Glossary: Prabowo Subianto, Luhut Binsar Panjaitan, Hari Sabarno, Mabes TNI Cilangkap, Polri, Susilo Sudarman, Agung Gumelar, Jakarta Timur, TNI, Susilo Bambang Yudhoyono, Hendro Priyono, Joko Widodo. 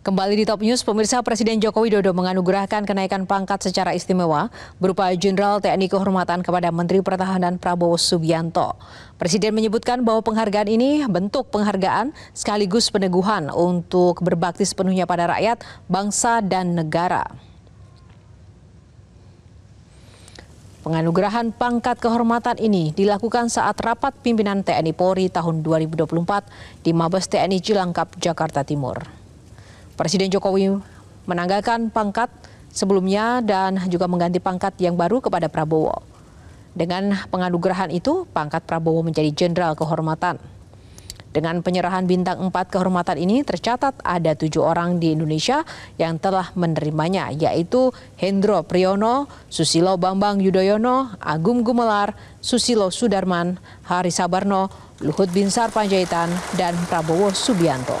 Kembali di Top News, pemirsa, Presiden Joko Widodo menganugerahkan kenaikan pangkat secara istimewa berupa Jenderal TNI Kehormatan kepada Menteri Pertahanan Prabowo Subianto. Presiden menyebutkan bahwa penghargaan ini bentuk penghargaan sekaligus peneguhan untuk berbakti sepenuhnya pada rakyat, bangsa, dan negara. Penganugerahan pangkat kehormatan ini dilakukan saat rapat pimpinan TNI Polri tahun 2024 di Mabes TNI Cilangkap, Jakarta Timur. Presiden Jokowi menanggalkan pangkat sebelumnya dan juga mengganti pangkat yang baru kepada Prabowo. Dengan penganugerahan itu, pangkat Prabowo menjadi Jenderal Kehormatan. Dengan penyerahan bintang 4 kehormatan ini, tercatat ada 7 orang di Indonesia yang telah menerimanya, yaitu Hendro Priyono, Susilo Bambang Yudhoyono, Agung Gumelar, Susilo Sudarman, Hari Sabarno, Luhut Binsar Panjaitan, dan Prabowo Subianto.